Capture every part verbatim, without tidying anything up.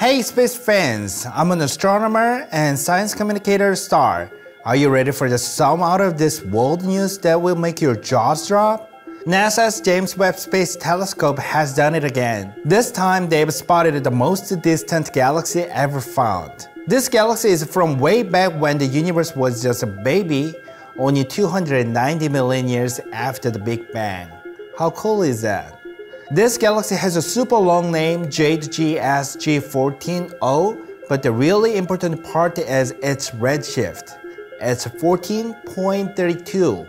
Hey space fans, I'm an astronomer and science communicator Star. Are you ready for the sum out of this world news that will make your jaws drop? NASA's James Webb Space Telescope has done it again. This time they've spotted the most distant galaxy ever found. This galaxy is from way back when the universe was just a baby, only two hundred ninety million years after the Big Bang. How cool is that? This galaxy has a super long name, JADES G S z fourteen dash zero, but the really important part is its redshift. It's fourteen point three two.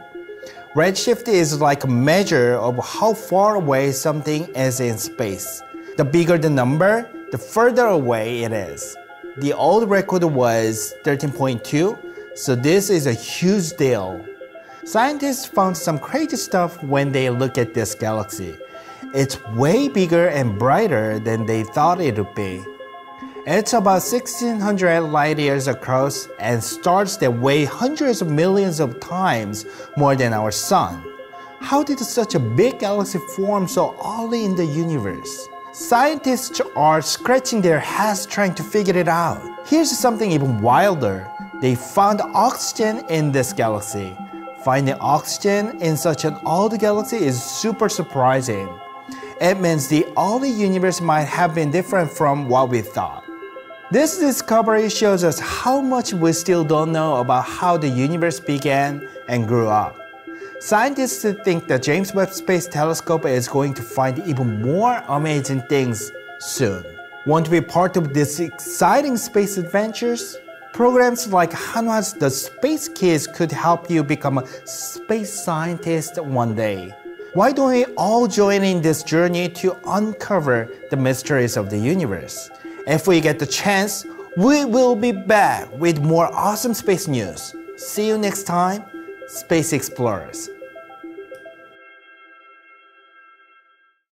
Redshift is like a measure of how far away something is in space. The bigger the number, the further away it is. The old record was thirteen point two, so this is a huge deal. Scientists found some crazy stuff when they looked at this galaxy. It's way bigger and brighter than they thought it would be. It's about sixteen hundred light years across and stars that weigh hundreds of millions of times more than our sun. How did such a big galaxy form so early in the universe? Scientists are scratching their heads trying to figure it out. Here's something even wilder. They found oxygen in this galaxy. Finding oxygen in such an old galaxy is super surprising. It means the early universe might have been different from what we thought. This discovery shows us how much we still don't know about how the universe began and grew up. Scientists think the James Webb Space Telescope is going to find even more amazing things soon. Want to be part of these exciting space adventures? Programs like Hanwha's The Space Kids could help you become a space scientist one day. Why don't we all join in this journey to uncover the mysteries of the universe? If we get the chance, we will be back with more awesome space news. See you next time, Space Explorers.